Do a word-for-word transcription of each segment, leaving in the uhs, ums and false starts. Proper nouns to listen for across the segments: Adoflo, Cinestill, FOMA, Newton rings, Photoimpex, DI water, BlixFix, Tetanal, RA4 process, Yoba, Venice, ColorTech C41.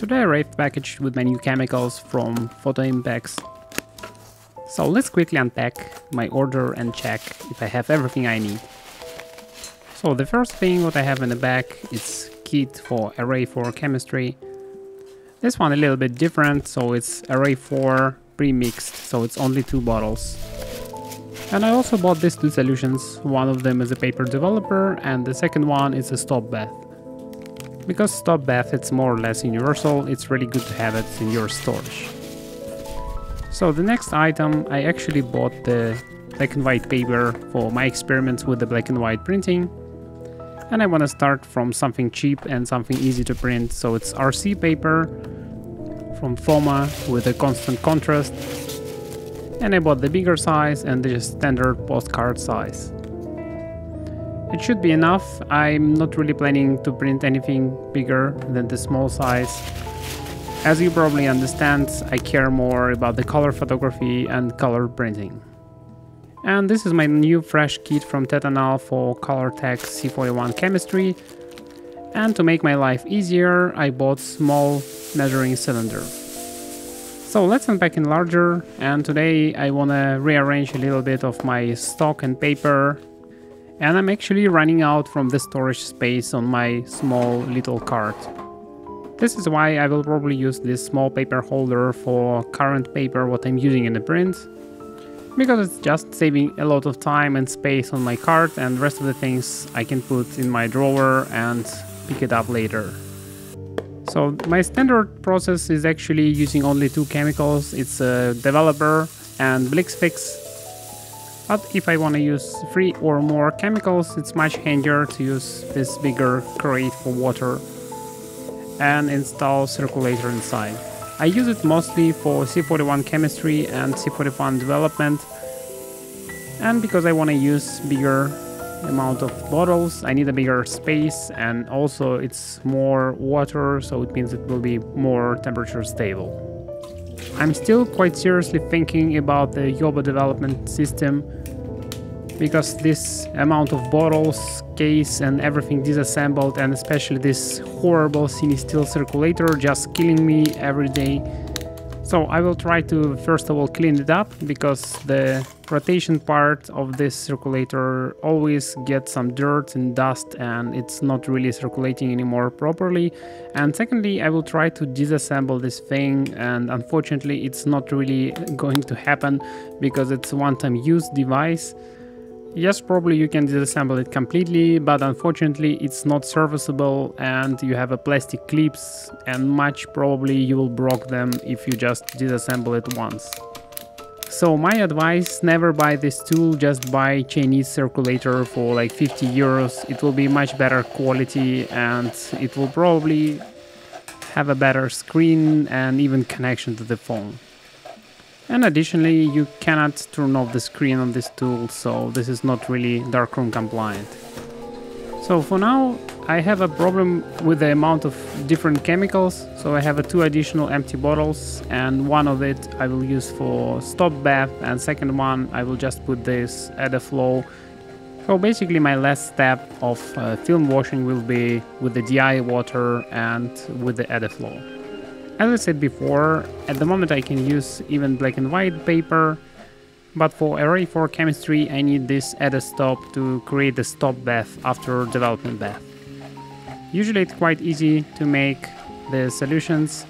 Today I arrived packaged with my new chemicals from Photoimpex. So let's quickly unpack my order and check if I have everything I need. So the first thing what I have in the bag is kit for R A four chemistry. This one a little bit different, so it's R A four pre-mixed, so it's only two bottles. And I also bought these two solutions, one of them is a paper developer and the second one is a stop bath. Because stop bath it's more or less universal, it's really good to have it in your storage. So the next item, I actually bought the black and white paper for my experiments with the black and white printing. And I want to start from something cheap and something easy to print, so it's R C paper from FOMA with a constant contrast. And I bought the bigger size and the standard postcard size. It should be enough. I'm not really planning to print anything bigger than the small size. As you probably understand, I care more about the color photography and color printing. And this is my new fresh kit from Tetanal for ColorTech C forty-one chemistry. And to make my life easier, I bought small measuring cylinder. So let's unpack in larger, and today I want to rearrange a little bit of my stock and paper, and I'm actually running out from the storage space on my small little cart. This is why I will probably use this small paper holder for current paper what I'm using in the print, because it's just saving a lot of time and space on my cart, and the rest of the things I can put in my drawer and pick it up later. So my standard process is actually using only two chemicals, it's a developer and BlixFix. But if I want to use three or more chemicals, it's much handier to use this bigger crate for water and install circulator inside. I use it mostly for C forty-one chemistry and C forty-one development, and because I want to use bigger amount of bottles, I need a bigger space, and also it's more water, so it means it will be more temperature stable. I'm still quite seriously thinking about the Yoba development system, because this amount of bottles, case and everything disassembled, and especially this horrible Cinestill circulator just killing me every day. So I will try to first of all clean it up, because the rotation part of this circulator always gets some dirt and dust and it's not really circulating anymore properly. And secondly, I will try to disassemble this thing, and unfortunately it's not really going to happen because it's a one-time use device. Yes, probably you can disassemble it completely, but unfortunately it's not serviceable and you have a plastic clips, and much probably you will break them if you just disassemble it once. So my advice, never buy this tool, just buy Chinese circulator for like fifty euros. It will be much better quality and it will probably have a better screen and even connection to the phone. And additionally, you cannot turn off the screen on this tool, so this is not really darkroom compliant. So for now, I have a problem with the amount of different chemicals, so I have two additional empty bottles, and one of it I will use for stop bath, and second one I will just put this Adoflo. So basically my last step of uh, film washing will be with the D I water and with the Adoflo. As I said before, at the moment I can use even black and white paper, but for R A four chemistry I need this add stop to create the stop bath after development bath. Usually it's quite easy to make the solutions,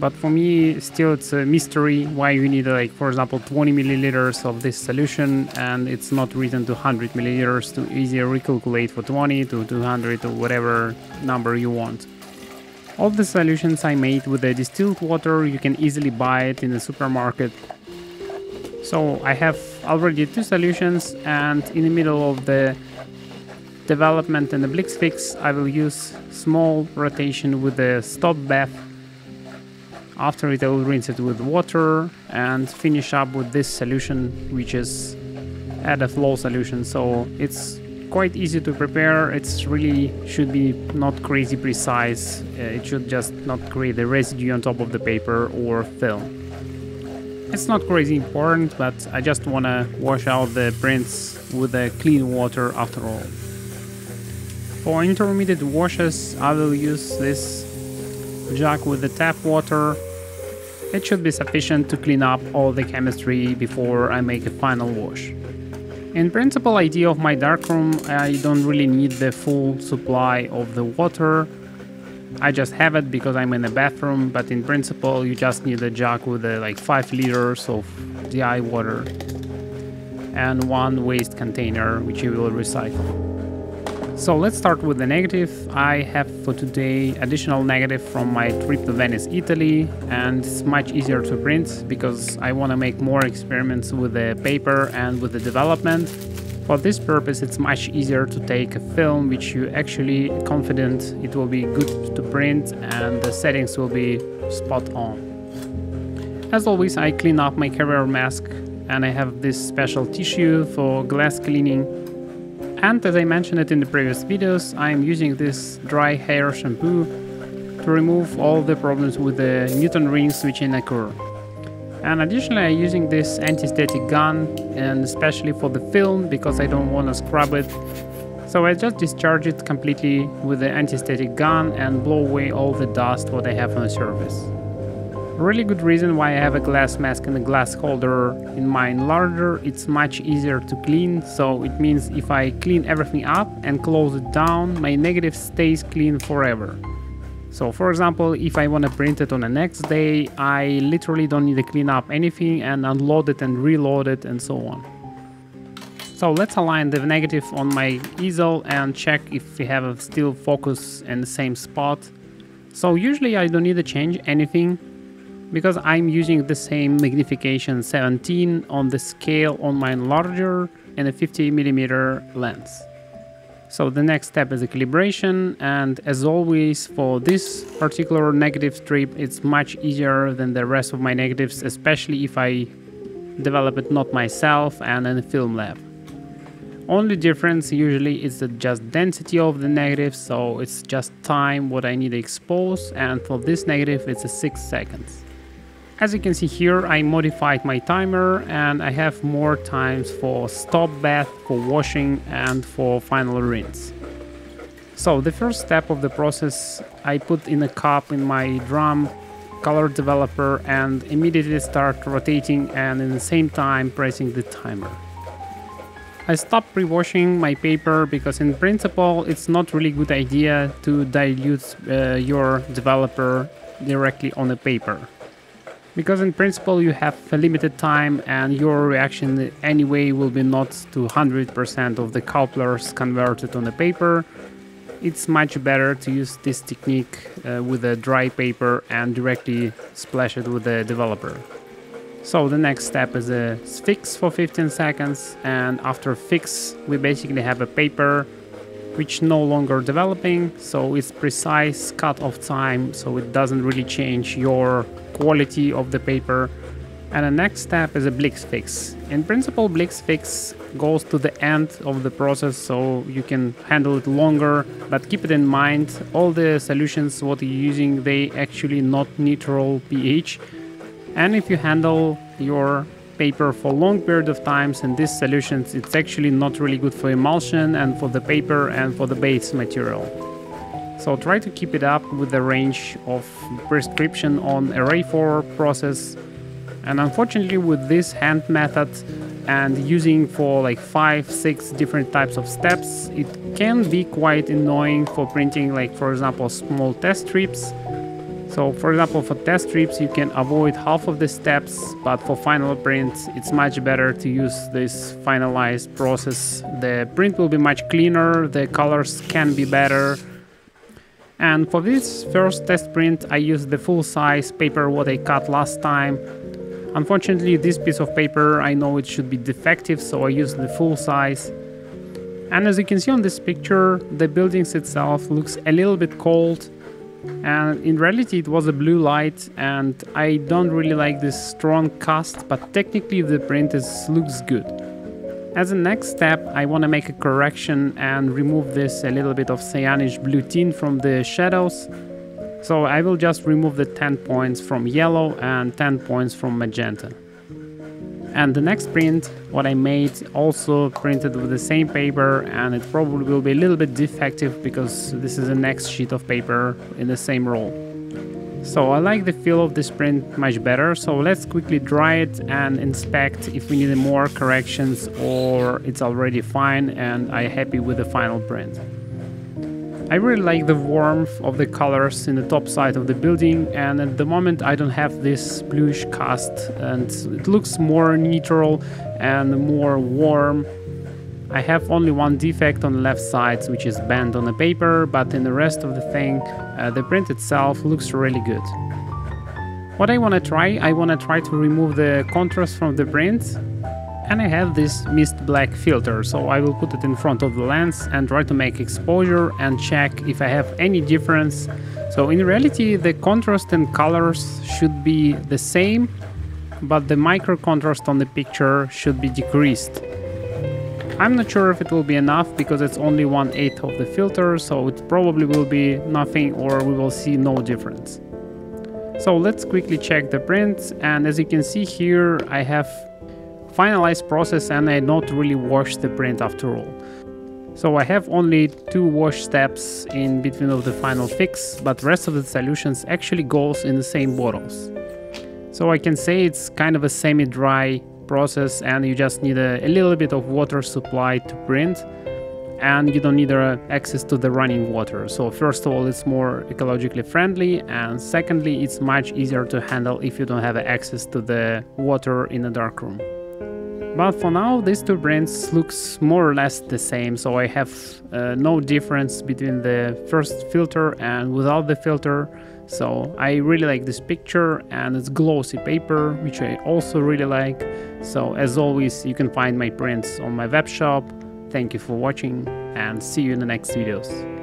but for me still it's a mystery why you need like for example twenty milliliters of this solution, and it's not written to one hundred milliliters to easier recalculate for twenty to two hundred or whatever number you want. All the solutions I made with the distilled water, you can easily buy it in the supermarket. So I have already two solutions, and in the middle of the development and the BlixFix I will use small rotation with the stop bath. After it I will rinse it with water and finish up with this solution, which is Adoflo solution, so it's quite easy to prepare. It's really should be not crazy precise, uh, it should just not create the residue on top of the paper or film. It's not crazy important, but I just want to wash out the prints with the clean water after all. For intermediate washes I will use this jug with the tap water. It should be sufficient to clean up all the chemistry before I make a final wash. In principle idea of my darkroom, I don't really need the full supply of the water. I just have it because I'm in a bathroom, but in principle you just need a jug with uh, like five liters of D I water and one waste container which you will recycle. So let's start with the negative. I have for today additional negative from my trip to Venice, Italy, and it's much easier to print because I want to make more experiments with the paper and with the development. For this purpose it's much easier to take a film which you actually confident it will be good to print and the settings will be spot on. As always, I clean up my carrier mask and I have this special tissue for glass cleaning. And as I mentioned it in the previous videos, I am using this dry hair shampoo to remove all the problems with the Newton rings which can occur. And additionally I'm using this anti-static gun, and especially for the film because I don't want to scrub it. So I just discharge it completely with the anti-static gun and blow away all the dust what I have on the surface. Really good reason why I have a glass mask and a glass holder in my enlarger, it's much easier to clean, so it means if I clean everything up and close it down, my negative stays clean forever. So for example, if I want to print it on the next day, I literally don't need to clean up anything and unload it and reload it and so on. So let's align the negative on my easel and check if we have a still focus in the same spot. So usually I don't need to change anything, because I'm using the same magnification seventeen on the scale on my enlarger and a fifty millimeter lens. So the next step is the calibration, and as always for this particular negative strip it's much easier than the rest of my negatives, especially if I develop it not myself and in a film lab. Only difference usually is the just density of the negative, so it's just time what I need to expose, and for this negative it's a six seconds. As you can see here, I modified my timer and I have more times for stop bath, for washing and for final rinse. So the first step of the process, I put in a cup in my drum color developer and immediately start rotating and in the same time pressing the timer. I stopped pre-washing my paper because in principle it's not really good idea to dilute uh, your developer directly on the paper. Because in principle you have a limited time and your reaction anyway will be not to one hundred percent of the couplers converted on the paper. It's much better to use this technique uh, with a dry paper and directly splash it with the developer. So the next step is a fix for fifteen seconds, and after fix we basically have a paper which no longer developing, so it's precise cut off time, so it doesn't really change your quality of the paper. And the next step is a BlixFix. In principle BlixFix goes to the end of the process, so you can handle it longer, but keep it in mind all the solutions what you're using they actually not neutral pH, and if you handle your paper for long period of times in these solutions it's actually not really good for emulsion and for the paper and for the base material. So try to keep it up with the range of prescription on R A four process, and unfortunately with this hand method and using for like five six different types of steps it can be quite annoying for printing, like for example small test strips. So for example for test strips you can avoid half of the steps, but for final print it's much better to use this finalized process. The print will be much cleaner, the colors can be better. And for this first test print I used the full size paper what I cut last time. Unfortunately this piece of paper I know it should be defective, so I used the full size. And as you can see on this picture the buildings itself looks a little bit cold. And in reality it was a blue light and I don't really like this strong cast, but technically the print is, looks good. As a next step I want to make a correction and remove this a little bit of cyanish blue tint from the shadows. So I will just remove the ten points from yellow and ten points from magenta. And the next print what I made also printed with the same paper, and it probably will be a little bit defective because this is the next sheet of paper in the same roll. So I like the feel of this print much better, so let's quickly dry it and inspect if we need more corrections or it's already fine and I'm happy with the final print. I really like the warmth of the colors in the top side of the building, and at the moment I don't have this bluish cast and it looks more neutral and more warm. I have only one defect on the left side, which is bent on the paper, but in the rest of the thing uh, the print itself looks really good. What I want to try, I want to try to remove the contrast from the print. And I have this mist black filter, so I will put it in front of the lens and try to make exposure and check if I have any difference. So in reality the contrast and colors should be the same, but the micro contrast on the picture should be decreased. I'm not sure if it will be enough because it's only one eighth of the filter, so it probably will be nothing or we will see no difference. So let's quickly check the print, and as you can see here I have finalized process and I not really washed the print after all. So I have only two wash steps in between of the final fix, but rest of the solutions actually goes in the same bottles. So I can say it's kind of a semi-dry process and you just need a, a little bit of water supply to print and you don't need uh, access to the running water. So first of all it's more ecologically friendly, and secondly it's much easier to handle if you don't have access to the water in a dark room. But for now, these two prints looks more or less the same, so I have uh, no difference between the first filter and without the filter. So I really like this picture and it's glossy paper, which I also really like. So as always, you can find my prints on my web shop. Thank you for watching and see you in the next videos.